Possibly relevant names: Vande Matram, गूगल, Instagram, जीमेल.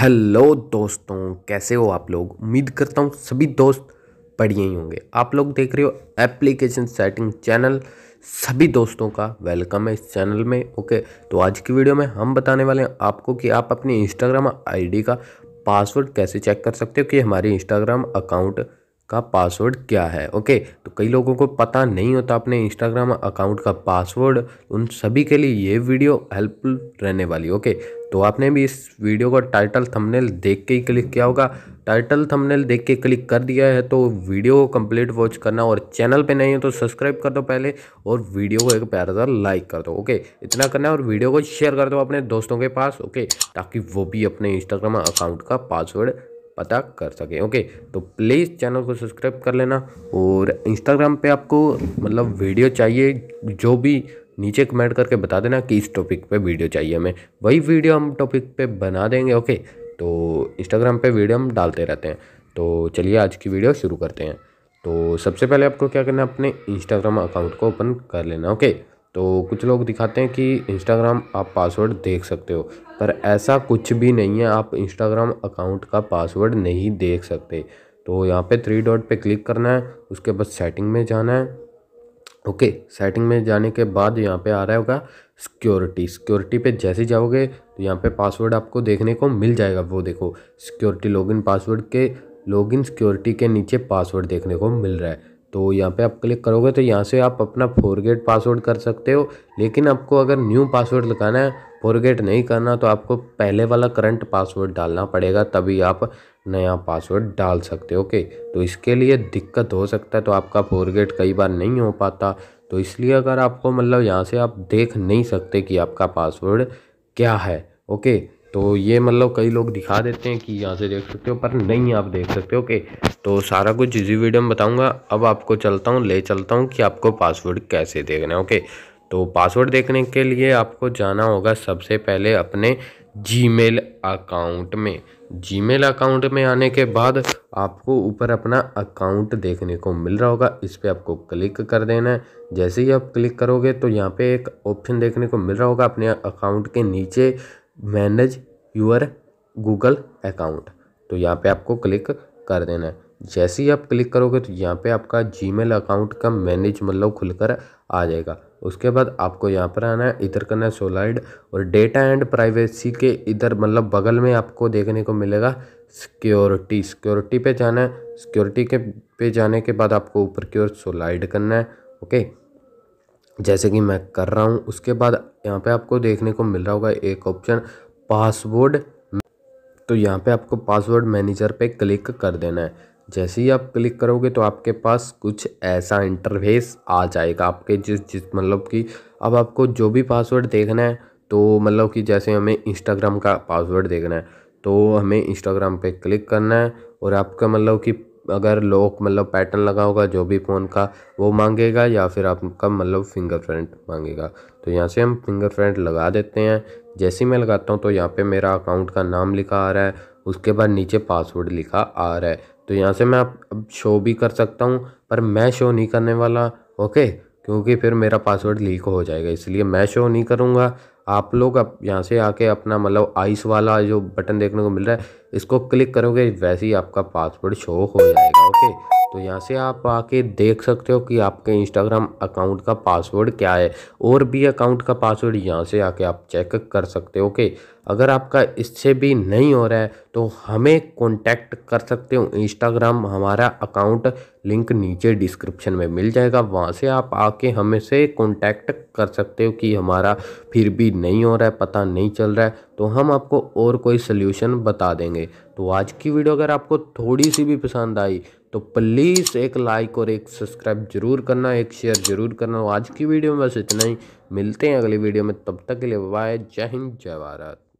Hello दोस्तों, कैसे हो आप लोग। उम्मीद करता हूँ सभी दोस्त बढ़िया ही होंगे। आप लोग देख रहे हो एप्लीकेशन सेटिंग चैनल। सभी दोस्तों का वेलकम है इस चैनल में। ओके, तो आज की वीडियो में हम बताने वाले हैं आपको कि आप अपनी इंस्टाग्राम आईडी का पासवर्ड कैसे चेक कर सकते हो कि हमारे इंस्टाग्राम अकाउंट का पासवर्ड क्या है। ओके, तो कई लोगों को पता नहीं होता अपने इंस्टाग्राम अकाउंट का पासवर्ड। उन सभी के लिए ये वीडियो हेल्पफुल रहने वाली। ओके, तो आपने भी इस वीडियो का टाइटल थंबनेल देख के ही क्लिक किया होगा। टाइटल थंबनेल देख के क्लिक कर दिया है तो वीडियो को कंप्लीट वॉच करना, और चैनल पे नहीं हो तो सब्सक्राइब कर दो पहले, और वीडियो को एक प्यारा सा लाइक कर दो। ओके, इतना करना है, और वीडियो को शेयर कर दो अपने दोस्तों के पास। ओके, ताकि वो भी अपने इंस्टाग्राम अकाउंट का पासवर्ड पता कर सके। ओके, तो प्लीज़ चैनल को सब्सक्राइब कर लेना। और इंस्टाग्राम पे आपको मतलब वीडियो चाहिए जो भी, नीचे कमेंट करके बता देना कि इस टॉपिक पे वीडियो चाहिए हमें, वही वीडियो हम टॉपिक पे बना देंगे। ओके, तो इंस्टाग्राम पे वीडियो हम डालते रहते हैं। तो चलिए आज की वीडियो शुरू करते हैं। तो सबसे पहले आपको क्या करना है, अपने इंस्टाग्राम अकाउंट को ओपन कर लेना। ओके, तो कुछ लोग दिखाते हैं कि इंस्टाग्राम आप पासवर्ड देख सकते हो, पर ऐसा कुछ भी नहीं है। आप इंस्टाग्राम अकाउंट का पासवर्ड नहीं देख सकते। तो यहाँ पे 3 डॉट पे क्लिक करना है, उसके बाद सेटिंग में जाना है। ओके, सेटिंग में जाने के बाद यहाँ पे आ रहा होगा सिक्योरिटी। सिक्योरिटी पे जैसे ही जाओगे तो यहाँ पे पासवर्ड आपको देखने को मिल जाएगा। वो देखो, सिक्योरिटी लॉगिन पासवर्ड के लॉगिन सिक्योरिटी के नीचे पासवर्ड देखने को मिल रहा है। तो यहाँ पे आप क्लिक करोगे तो यहाँ से आप अपना फॉरगेट पासवर्ड कर सकते हो। लेकिन आपको अगर न्यू पासवर्ड लगाना है, फॉरगेट नहीं करना, तो आपको पहले वाला करंट पासवर्ड डालना पड़ेगा, तभी आप नया पासवर्ड डाल सकते हो। ओके, तो इसके लिए दिक्कत हो सकता है, तो आपका फॉरगेट कई बार नहीं हो पाता। तो इसलिए अगर आपको मतलब यहाँ से आप देख नहीं सकते कि आपका पासवर्ड क्या है। ओके, तो ये मतलब कई लोग दिखा देते हैं कि यहाँ से देख सकते हो, पर नहीं आप देख सकते हो। ओके, तो सारा कुछ इसी वीडियो में बताऊंगा। अब आपको ले चलता हूँ कि आपको पासवर्ड कैसे देखना है। ओके, तो पासवर्ड देखने के लिए आपको जाना होगा सबसे पहले अपने जीमेल अकाउंट में। जीमेल अकाउंट में आने के बाद आपको ऊपर अपना अकाउंट देखने को मिल रहा होगा, इस पर आपको क्लिक कर देना है। जैसे ही आप क्लिक करोगे तो यहाँ पे एक ऑप्शन देखने को मिल रहा होगा अपने अकाउंट के नीचे, मैनेज यूर गूगल अकाउंट। तो यहाँ पे आपको क्लिक कर देना है। जैसे ही आप क्लिक करोगे तो यहाँ पे आपका जीमेल अकाउंट का मैनेज मतलब खुलकर आ जाएगा। उसके बाद आपको यहाँ पर आना है, इधर करना है स्लाइड, और डेटा एंड प्राइवेसी के इधर मतलब बगल में आपको देखने को मिलेगा सिक्योरिटी। सिक्योरिटी पे जाना है। सिक्योरिटी के पे जाने के बाद आपको ऊपर की ओर स्लाइड करना है। ओके, जैसे कि मैं कर रहा हूँ। उसके बाद यहाँ पे आपको देखने को मिल रहा होगा एक ऑप्शन पासवर्ड। तो यहाँ पे आपको पासवर्ड मैनेजर पे क्लिक कर देना है। जैसे ही आप क्लिक करोगे तो आपके पास कुछ ऐसा इंटरफेस आ जाएगा आपके, जिस मतलब कि अब आपको जो भी पासवर्ड देखना है, तो मतलब कि जैसे हमें इंस्टाग्राम का पासवर्ड देखना है तो हमें इंस्टाग्राम पे क्लिक करना है। और आपका मतलब कि अगर लॉक मतलब पैटर्न लगा होगा जो भी फ़ोन का, वो मांगेगा, या फिर आपका मतलब फिंगरप्रिंट मांगेगा। तो यहाँ से हम फिंगरप्रिंट लगा देते हैं। जैसे ही मैं लगाता हूँ तो यहाँ पे मेरा अकाउंट का नाम लिखा आ रहा है, उसके बाद नीचे पासवर्ड लिखा आ रहा है। तो यहाँ से मैं अब शो भी कर सकता हूँ, पर मैं शो नहीं करने वाला। ओके, क्योंकि फिर मेरा पासवर्ड लीक हो जाएगा, इसलिए मैं शो नहीं करूँगा। आप लोग अब यहाँ से आके अपना मतलब आइस वाला जो बटन देखने को मिल रहा है, इसको क्लिक करोगे, वैसे ही आपका पासवर्ड शो हो जाएगा। ओके, तो यहाँ से आप आके देख सकते हो कि आपके इंस्टाग्राम अकाउंट का पासवर्ड क्या है, और भी अकाउंट का पासवर्ड यहाँ से आके आप चेक कर सकते हो। ओके, अगर आपका इससे भी नहीं हो रहा है तो हमें कॉन्टैक्ट कर सकते हो। इंस्टाग्राम हमारा अकाउंट लिंक नीचे डिस्क्रिप्शन में मिल जाएगा, वहाँ से आप आके हमें से कॉन्टैक्ट कर सकते हो कि हमारा फिर भी नहीं हो रहा है, पता नहीं चल रहा है, तो हम आपको और कोई सल्यूशन बता देंगे। तो आज की वीडियो अगर आपको थोड़ी सी भी पसंद आई तो प्लीज़ एक लाइक और एक सब्सक्राइब जरूर करना, एक शेयर जरूर करना। आज की वीडियो में बस इतना ही, मिलते हैं अगली वीडियो में, तब तक के लिए बाय। जय हिंद, जय भारत।